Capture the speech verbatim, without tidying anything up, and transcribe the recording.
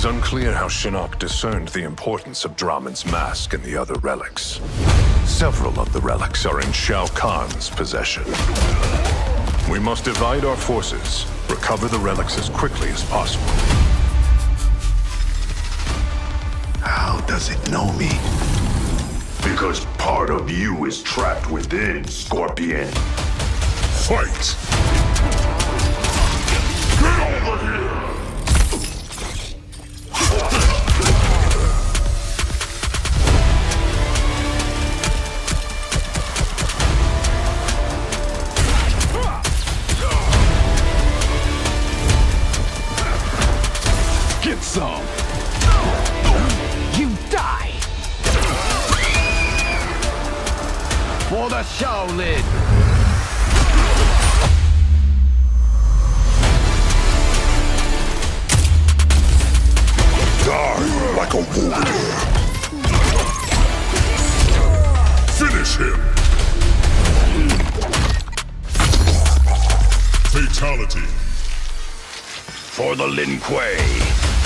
is unclear how Shinnok discerned the importance of Draman's mask and the other relics. Several of the relics are in Shao Kahn's possession. We must divide our forces, recover the relics as quickly as possible. How does it know me? Because part of you is trapped within, Scorpion. Fight! Get over here! Get some! You die! For the Shaolin! Die like a warrior! Finish him! Fatality! For the Lin Kuei!